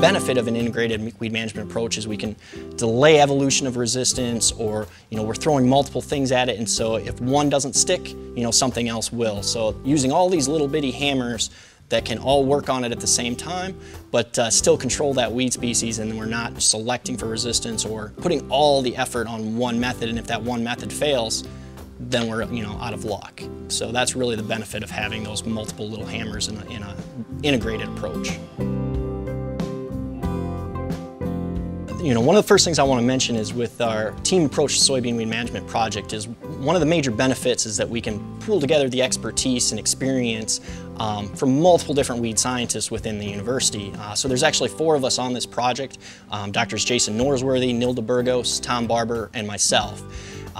benefit of an integrated weed management approach is we can delay evolution of resistance, or we're throwing multiple things at it, and so if one doesn't stick, something else will. So using all these little bitty hammers that can all work on it at the same time, but still control that weed species, and we're not selecting for resistance or putting all the effort on one method, and if that one method fails, then we're out of luck. So that's really the benefit of having those multiple little hammers in an integrated approach. One of the first things I want to mention is with our team approach soybean weed management project is one of the major benefits is that we can pool together the expertise and experience from multiple different weed scientists within the university. So there's actually 4 of us on this project, Drs. Jason Norsworthy, Nilda Burgos, Tom Barber, and myself.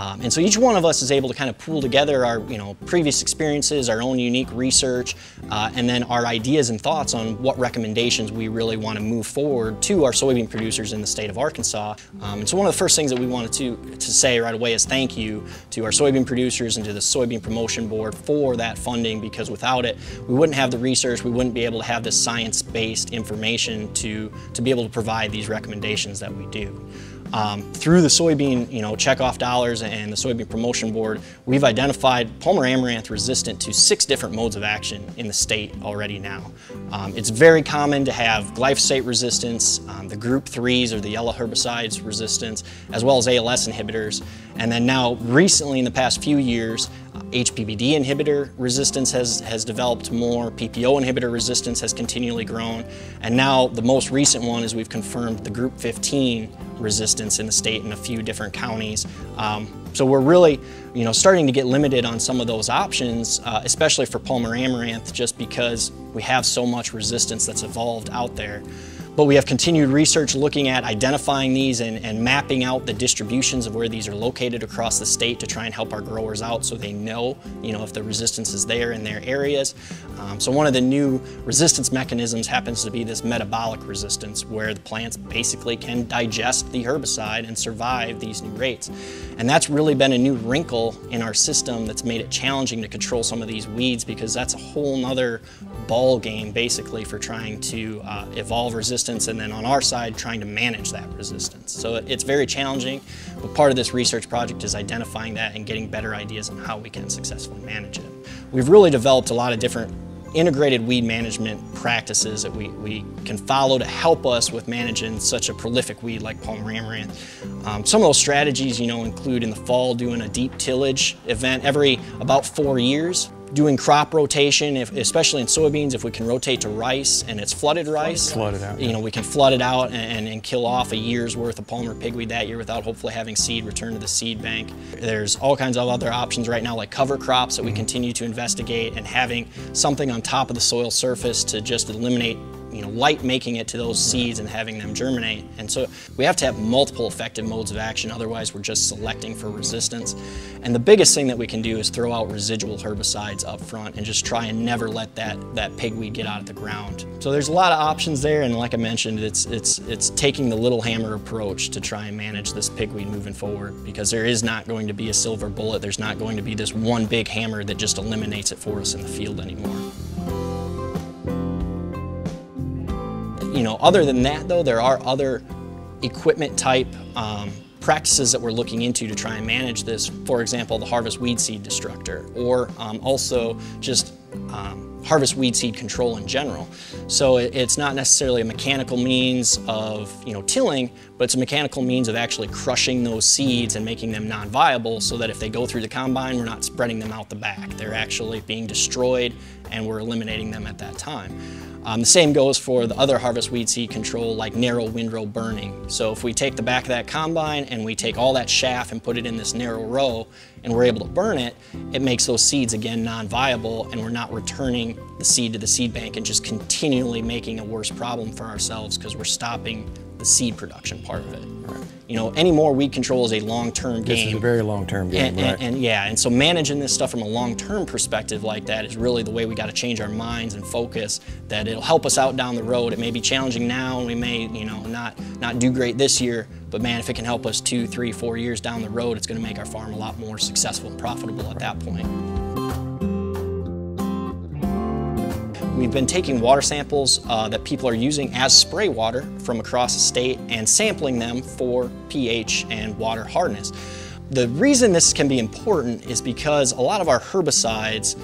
And so each one of us is able to kind of pool together our previous experiences, our own unique research, and then our ideas and thoughts on what recommendations we really want to move forward to our soybean producers in the state of Arkansas. And so one of the first things that we wanted to say right away is thank you to our soybean producers and to the Soybean Promotion Board for that funding, because without it we wouldn't have the research, we wouldn't be able to have this science-based information to be able to provide these recommendations that we do. Through the soybean checkoff dollars and the Soybean Promotion Board, we've identified Palmer amaranth resistant to 6 different modes of action in the state already now. It's very common to have glyphosate resistance, the group 3s or the yellow herbicides resistance, as well as ALS inhibitors. And then now recently in the past few years, HPPD inhibitor resistance has developed more, PPO inhibitor resistance has continually grown, and now the most recent one is we've confirmed the group 15 resistance in the state in a few different counties. So we're really starting to get limited on some of those options, especially for Palmer amaranth, just because we have so much resistance that's evolved out there. But we have continued research looking at identifying these and mapping out the distributions of where these are located across the state to try and help our growers out so they know, if the resistance is there in their areas. So one of the new resistance mechanisms happens to be this metabolic resistance, where the plants basically can digest the herbicide and survive these new rates. And that's really been a new wrinkle in our system that's made it challenging to control some of these weeds, because that's a whole nother ball game basically for trying to evolve resistance, and then on our side trying to manage that resistance. So it's very challenging, but part of this research project is identifying that and getting better ideas on how we can successfully manage it. We've really developed a lot of different integrated weed management practices that we can follow to help us with managing such a prolific weed like Palmer amaranth. Some of those strategies include in the fall doing a deep tillage event every about 4 years. Doing crop rotation, especially in soybeans, if we can rotate to rice and it's flooded rice, we can flood it out and kill off a year's worth of Palmer pigweed that year without hopefully having seed return to the seed bank. There's all kinds of other options right now, like cover crops that we continue to investigate, and having something on top of the soil surface to just eliminate light making it to those seeds and having them germinate. And so we have to have multiple effective modes of action, otherwise we're just selecting for resistance. And the biggest thing that we can do is throw out residual herbicides up front and just try and never let that pigweed get out of the ground. So there's a lot of options there, and like I mentioned, it's taking the little hammer approach to try and manage this pigweed moving forward, because there is not going to be a silver bullet. There's not going to be this one big hammer that just eliminates it for us in the field anymore. Other than that though, there are other equipment type practices that we're looking into to try and manage this. For example, the harvest weed seed destructor, or also just harvest weed seed control in general. So it's not necessarily a mechanical means of tilling, but it's a mechanical means of actually crushing those seeds and making them non-viable, so that if they go through the combine, we're not spreading them out the back. They're actually being destroyed and we're eliminating them at that time. The same goes for the other harvest weed seed control, like narrow windrow burning. So if we take the back of that combine and we take all that chaff and put it in this narrow row and we're able to burn it, it makes those seeds again non-viable, and we're not returning the seed to the seed bank and just continually making a worse problem for ourselves because we're stopping the seed production part of it. Right. Any more weed control is a long-term game. This is a very long-term game, and so managing this stuff from a long-term perspective like that is really the way we got to change our minds and focus, that it'll help us out down the road. It may be challenging now, and we may, not do great this year, but man, if it can help us 2, 3, 4 years down the road, it's going to make our farm a lot more successful and profitable at that point. We've been taking water samples that people are using as spray water from across the state and sampling them for pH and water hardness. The reason this can be important is because a lot of our herbicides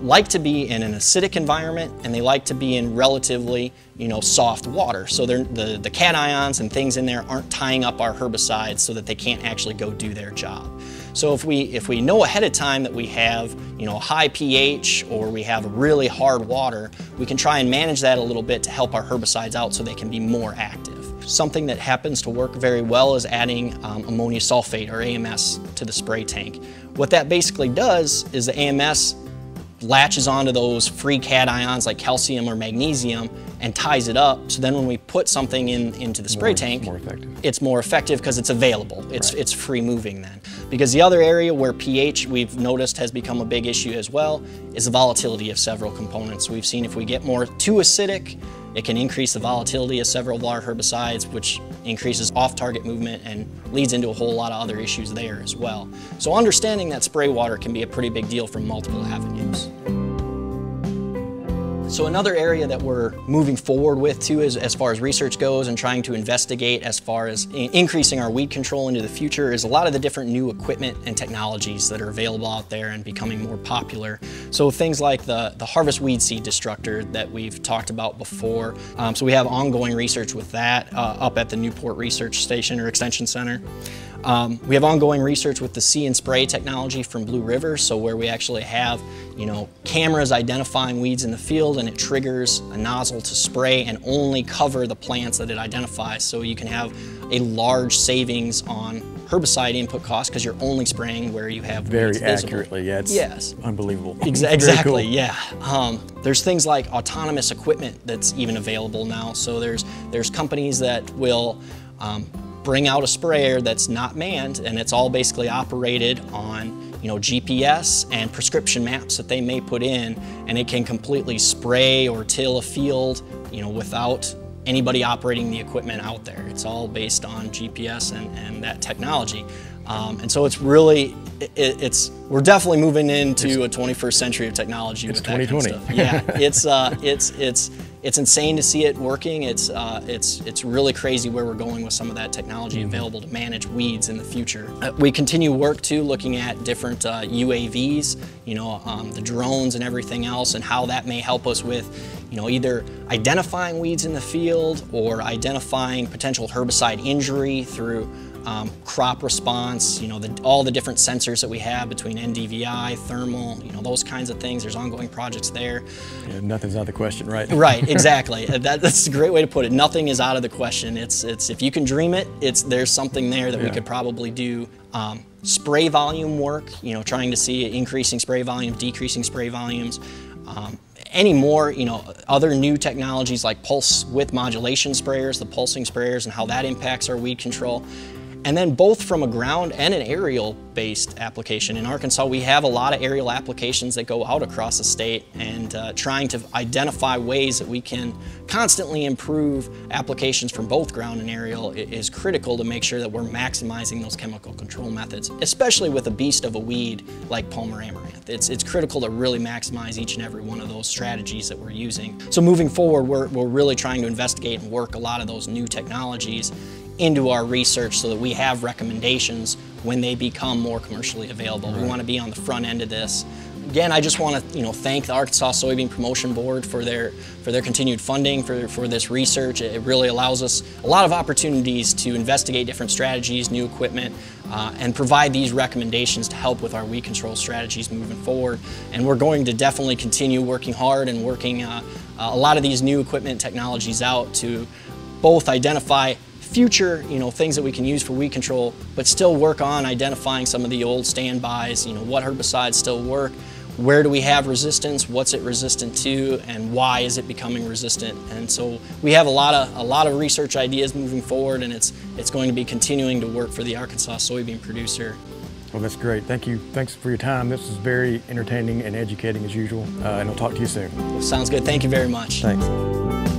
like to be in an acidic environment, and they like to be in relatively, soft water. So the cations and things in there aren't tying up our herbicides so that they can't actually go do their job. So if we know ahead of time that we have, high pH or we have really hard water, we can try and manage that a little bit to help our herbicides out so they can be more active. Something that happens to work very well is adding ammonium sulfate or AMS to the spray tank. What that basically does is the AMS latches onto those free cations like calcium or magnesium and ties it up, so then when we put something into the spray tank, it's more effective because it's available. It's free moving then. Because the other area where pH we've noticed has become a big issue as well is the volatility of several components. We've seen if we get more too acidic, it can increase the volatility of several of our herbicides, which increases off-target movement and leads into a whole lot of other issues there as well. So understanding that spray water can be a pretty big deal from multiple avenues. So another area that we're moving forward with too is as far as research goes and trying to investigate as far as increasing our weed control into the future is a lot of the different new equipment and technologies that are available out there and becoming more popular. So things like the harvest weed seed destructor that we've talked about before. So we have ongoing research with that up at the Newport Research Station or Extension Center. We have ongoing research with the see and spray technology from Blue River, so where we actually have, cameras identifying weeds in the field, and it triggers a nozzle to spray and only cover the plants that it identifies. So you can have a large savings on herbicide input costs because you're only spraying where you have weeds visible. Very accurately, yeah. Yes. Unbelievable. Exactly, cool. Yeah. There's things like autonomous equipment that's even available now. So there's companies that will bring out a sprayer that's not manned, and it's all basically operated on GPS and prescription maps that they may put in, and it can completely spray or till a field without anybody operating the equipment out there. It's all based on GPS and that technology. And so it's really, we're definitely moving into a 21st century of technology with that kind of stuff. Yeah, it's insane to see it working. It's really crazy where we're going with some of that technology available to manage weeds in the future. We continue work too, looking at different UAVs, the drones and everything else, and how that may help us with, either identifying weeds in the field or identifying potential herbicide injury through crop response, all the different sensors that we have between NDVI, thermal, those kinds of things. There's ongoing projects there. Yeah, nothing's out of the question, right? Right, exactly. That's a great way to put it. Nothing is out of the question. It's if you can dream it, there's something there that we could probably do. Spray volume work, trying to see increasing spray volume, decreasing spray volumes. Any more, other new technologies like pulse width modulation sprayers, the pulsing sprayers, and how that impacts our weed control. And then both from a ground and an aerial-based application. In Arkansas, we have a lot of aerial applications that go out across the state, and trying to identify ways that we can constantly improve applications from both ground and aerial is critical to make sure that we're maximizing those chemical control methods, especially with a beast of a weed like Palmer amaranth. It's critical to really maximize each and every one of those strategies that we're using. So moving forward, we're really trying to investigate and work a lot of those new technologies into our research so that we have recommendations when they become more commercially available. Right. We want to be on the front end of this. Again, I just want to thank the Arkansas Soybean Promotion Board for their continued funding for this research. It really allows us a lot of opportunities to investigate different strategies, new equipment, and provide these recommendations to help with our weed control strategies moving forward. And we're going to definitely continue working hard and working a lot of these new equipment technologies out to both identify future, things that we can use for weed control, but still work on identifying some of the old standbys, what herbicides still work, where do we have resistance, what's it resistant to, and why is it becoming resistant. And so we have a lot of research ideas moving forward, and it's going to be continuing to work for the Arkansas soybean producer. Well, that's great. Thank you. Thanks for your time. This is very entertaining and educating as usual, and I'll talk to you soon. Sounds good. Thank you very much. Thanks.